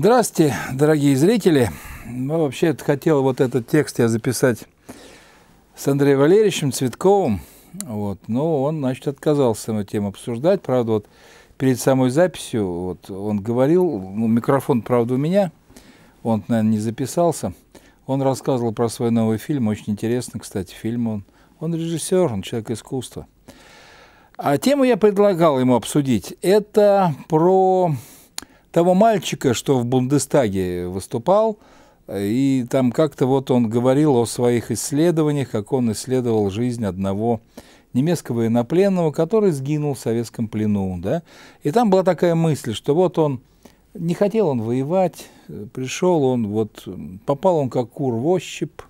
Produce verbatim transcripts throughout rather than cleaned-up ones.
Здравствуйте, дорогие зрители. Ну, вообще хотел вот этот текст я записать с Андреем Валерьевичем Цветковым. Вот, но он, значит, отказался эту тему обсуждать. Правда, вот перед самой записью вот, он говорил, ну, микрофон, правда, у меня, он, наверное, не записался. Он рассказывал про свой новый фильм, очень интересный, кстати, фильм. Он, он режиссер, он человек искусства. А тему я предлагал ему обсудить. Это про того мальчика, что в Бундестаге выступал, и там как-то вот он говорил о своих исследованиях, как он исследовал жизнь одного немецкого военнопленного, который сгинул в советском плену, да, и там была такая мысль, что вот он, не хотел он воевать, пришел он, вот, попал он как кур в ощип,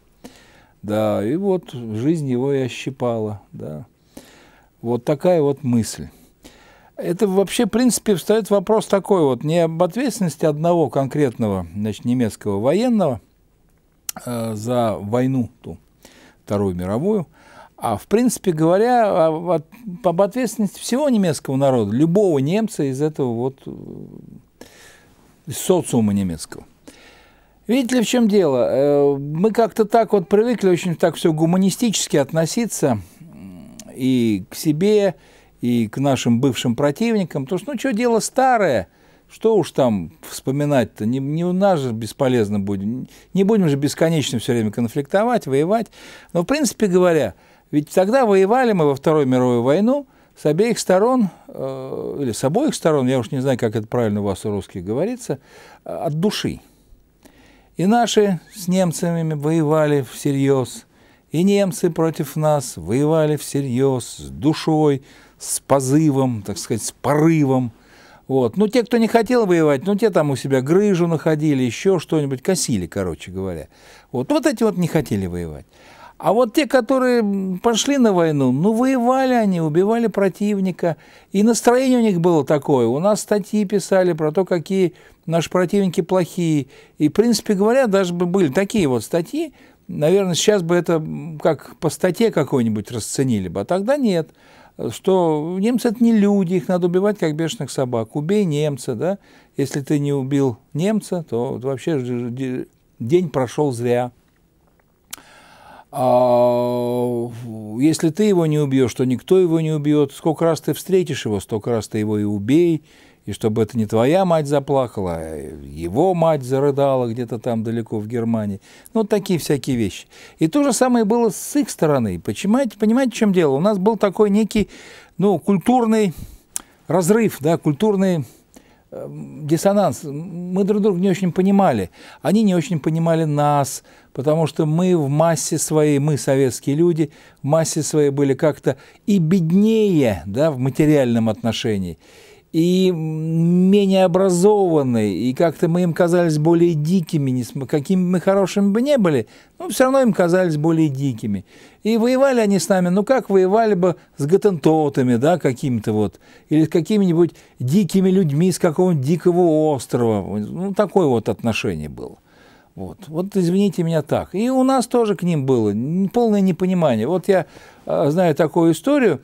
да, и вот жизнь его и ощипала, да, вот такая вот мысль. Это вообще, в принципе, встает вопрос такой вот, не об ответственности одного конкретного, значит, немецкого военного э, за войну, ту Вторую мировую, а, в принципе, говоря об, об, об ответственности всего немецкого народа, любого немца из этого вот, из социума немецкого. Видите ли, в чем дело? Э, мы как-то так вот привыкли очень так все гуманистически относиться и к себе, и к нашим бывшим противникам, потому что, ну, что дело старое, что уж там вспоминать-то, не, не у нас же бесполезно будет, не будем же бесконечно все время конфликтовать, воевать, но, в принципе говоря, ведь тогда воевали мы во Вторую мировую войну с обеих сторон, э, или с обоих сторон, я уж не знаю, как это правильно у вас у русских говорится, э, от души. И наши с немцами воевали всерьез, и немцы против нас воевали всерьез, с душой, с позывом, так сказать, с порывом. Вот. Ну, те, кто не хотел воевать, ну, те там у себя грыжу находили, еще что-нибудь, косили, короче говоря. Вот. Вот эти вот не хотели воевать. А вот те, которые пошли на войну, ну, воевали они, убивали противника. И настроение у них было такое. У нас статьи писали про то, какие наши противники плохие. И, в принципе говоря, даже бы были такие вот статьи, наверное, сейчас бы это как по статье какой-нибудь расценили бы, а тогда нет. Что немцы – это не люди, их надо убивать, как бешеных собак. Убей немца, да? Если ты не убил немца, то вообще день прошел зря. А если ты его не убьешь, то никто его не убьет. Сколько раз ты встретишь его, столько раз ты его и убей. И чтобы это не твоя мать заплакала, а его мать зарыдала где-то там далеко в Германии. Ну, вот такие всякие вещи. И то же самое было с их стороны. Понимаете, понимаете, в чем дело? У нас был такой некий, ну, культурный разрыв, да, культурный э, диссонанс. Мы друг друга не очень понимали. Они не очень понимали нас, потому что мы в массе своей, мы, советские люди, в массе своей были как-то и беднее, да, в материальном отношении, и менее образованные, и как-то мы им казались более дикими, какими мы хорошими бы не были, но все равно им казались более дикими. И воевали они с нами, ну как воевали бы с готентотами, да, каким-то вот, или с какими-нибудь дикими людьми с какого-нибудь дикого острова, ну такое вот отношение было. Вот. Вот, извините меня, так. И у нас тоже к ним было полное непонимание. Вот я знаю такую историю.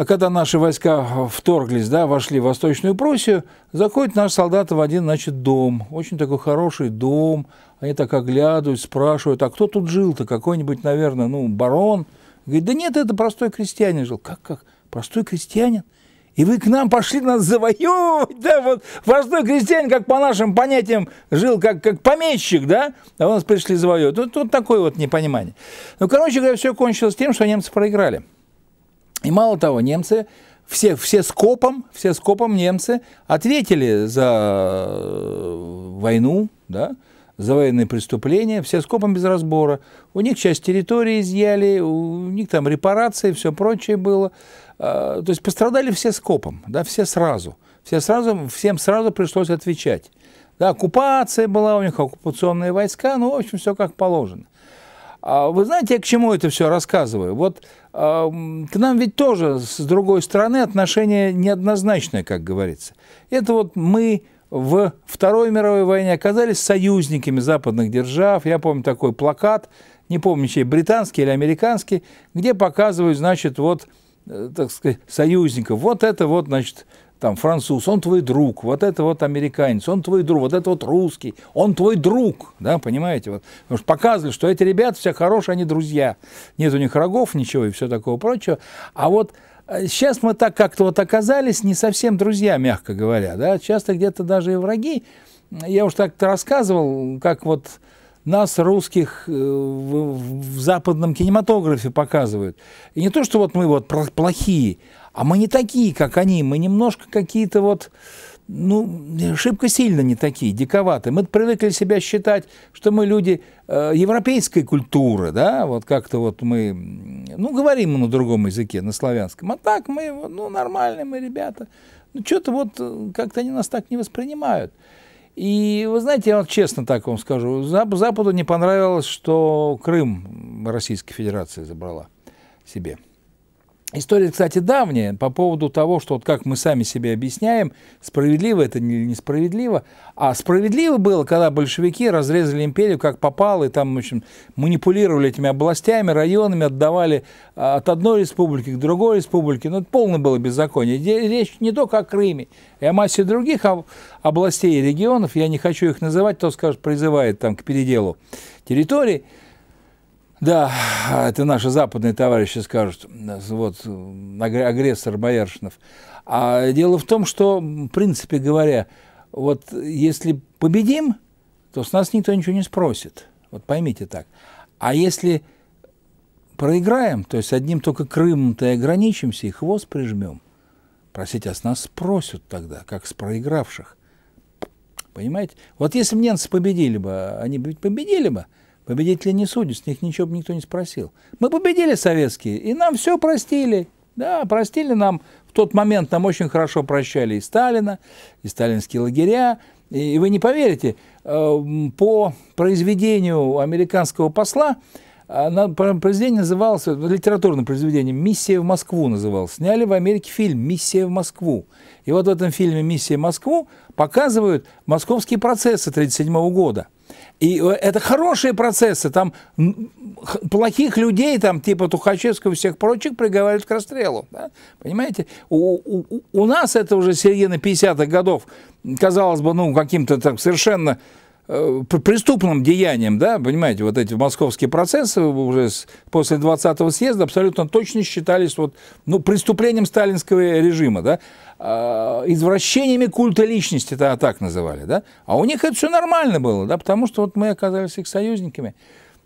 А когда наши войска вторглись, да, вошли в Восточную Пруссию, заходят наши солдаты в один, значит, дом. Очень такой хороший дом. Они так оглядывают, спрашивают, а кто тут жил-то? Какой-нибудь, наверное, ну, барон. Говорит, да нет, это простой крестьянин жил. Как, как? Простой крестьянин? И вы к нам пошли нас завоевывать, да, вот простой крестьянин, как по нашим понятиям, жил как, как помещик, да, а вы нас пришли завоевывать. Вот, вот такое вот непонимание. Ну, короче говоря, все кончилось тем, что немцы проиграли. И мало того, немцы, все, все, скопом, все скопом немцы ответили за войну, да, за военные преступления, все скопом без разбора. У них часть территории изъяли, у них там репарации, все прочее было. То есть пострадали все скопом, да, все сразу. Все сразу, всем сразу пришлось отвечать. Да, оккупация была у них, оккупационные войска, ну, в общем, все как положено. Вы знаете, я к чему это все рассказываю? Вот э, к нам ведь тоже, с другой стороны, отношение неоднозначное, как говорится. Это вот мы в Второй мировой войне оказались союзниками западных держав. Я помню такой плакат, не помню, чей, британский или американский, где показывают, значит, вот, так сказать, союзников. Вот это вот, значит, там француз, он твой друг, вот это вот американец, он твой друг, вот это вот русский, он твой друг, да, понимаете, вот, потому что показывали, что эти ребята все хорошие, они друзья, нет у них врагов, ничего и все такого прочего, а вот сейчас мы так как-то вот оказались не совсем друзья, мягко говоря, да, часто где-то даже и враги, я уж так-то рассказывал, как вот нас, русских, в, в западном кинематографе показывают, и не то, что вот мы вот плохие, а мы не такие, как они, мы немножко какие-то вот, ну, шибко сильно не такие, диковатые. Мы привыкли себя считать, что мы люди э, европейской культуры, да, вот как-то вот мы, ну, говорим на другом языке, на славянском, а так мы, ну, нормальные мы ребята, ну, что-то вот как-то они нас так не воспринимают. И, вы знаете, я вам честно так вам скажу, Западу не понравилось, что Крым Российская Федерация забрала себе. История, кстати, давняя, по поводу того, что вот как мы сами себе объясняем, справедливо это или несправедливо, а справедливо было, когда большевики разрезали империю как попало, и там, в общем, манипулировали этими областями, районами, отдавали от одной республики к другой республике, ну, это полное было беззаконие. Речь не только о Крыме, и о массе других областей и регионов, я не хочу их называть, кто, скажет, призывает там к переделу территорий. Да, это наши западные товарищи скажут, вот, агрессор Бояршинов. А дело в том, что, в принципе говоря, вот если победим, то с нас никто ничего не спросит. Вот поймите так. А если проиграем, то есть одним только Крымом-то и ограничимся, и хвост прижмем, простите, а с нас спросят тогда, как с проигравших. Понимаете? Вот если бы немцы победили бы, они бы победили бы, победители не судят, с них ничего бы никто не спросил. Мы победили советские, и нам все простили. Да, простили нам. В тот момент нам очень хорошо прощали и Сталина, и сталинские лагеря. И вы не поверите, по произведению американского посла, произведение называлось, литературное произведение, «Миссия в Москву» называлось. Сняли в Америке фильм «Миссия в Москву». И вот в этом фильме «Миссия в Москву» показывают московские процессы тысяча девятьсот тридцать седьмого года. И это хорошие процессы, там плохих людей, там типа Тухачевского и всех прочих приговаривают к расстрелу, да? Понимаете? У, у, у нас это уже середина пятидесятых годов, казалось бы, ну, каким-то так совершенно э, преступным деянием, да, понимаете, вот эти московские процессы уже с, после двадцатого съезда абсолютно точно считались вот, ну, преступлением сталинского режима, да, извращениями культа личности, это так называли, да, а у них это все нормально было, да, потому что вот мы оказались их союзниками.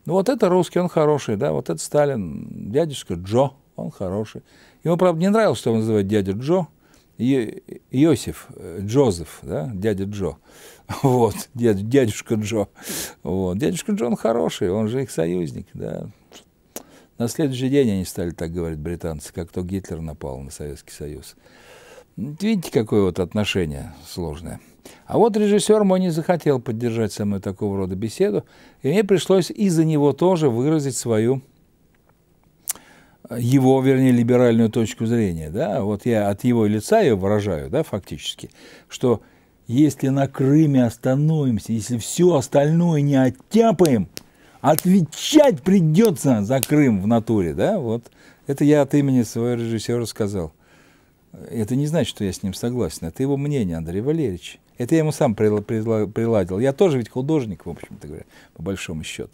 Ну, вот это русский, он хороший, да, вот это Сталин, дядюшка Джо, он хороший. Ему, правда, не нравилось, что он называет дядя Джо, Иосиф, Джозеф, да, дядя Джо, вот, дядь, дядюшка Джо, вот, дядюшка Джо, он хороший, он же их союзник, да. На следующий день они стали так говорить, британцы, как только Гитлер напал на Советский Союз. Видите, какое вот отношение сложное. А вот режиссер мой не захотел поддержать со мной такого рода беседу, и мне пришлось из-за него тоже выразить свою, его, вернее, либеральную точку зрения. Да? Вот я от его лица ее выражаю, да, фактически, что если на Крыме остановимся, если все остальное не оттяпаем, отвечать придется за Крым в натуре. Да? Вот. Это я от имени своего режиссера сказал. Это не значит, что я с ним согласен. Это его мнение, Андрей Валерьевич. Это я ему сам приладил. Я тоже ведь художник, в общем-то говоря, по большому счету.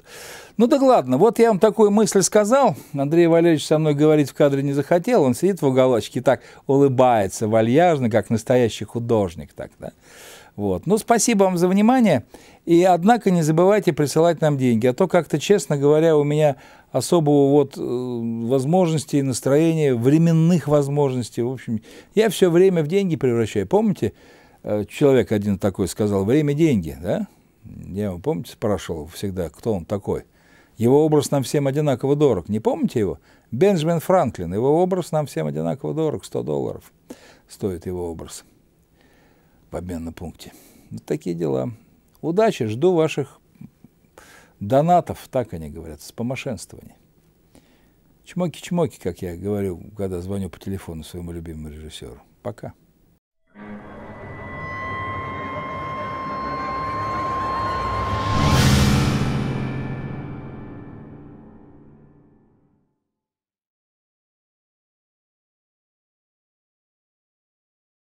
Ну так ладно, вот я вам такую мысль сказал. Андрей Валерьевич со мной говорить в кадре не захотел. Он сидит в уголочке и так улыбается вальяжно, как настоящий художник. Так, да? Вот. Ну спасибо вам за внимание. И однако не забывайте присылать нам деньги. А то как-то, честно говоря, у меня... особого вот возможностей, настроения, временных возможностей. В общем, я все время в деньги превращаю. Помните, человек один такой сказал, время – деньги, да? Я его, помните, спрашивал всегда, кто он такой. Его образ нам всем одинаково дорог. Не помните его? Бенджамин Франклин. Его образ нам всем одинаково дорог. сто долларов стоит его образ в обменном пункте. Вот такие дела. Удачи, жду ваших донатов, так они говорят, вспомошенствование. Чмоки-чмоки, как я говорю, когда звоню по телефону своему любимому режиссеру. Пока.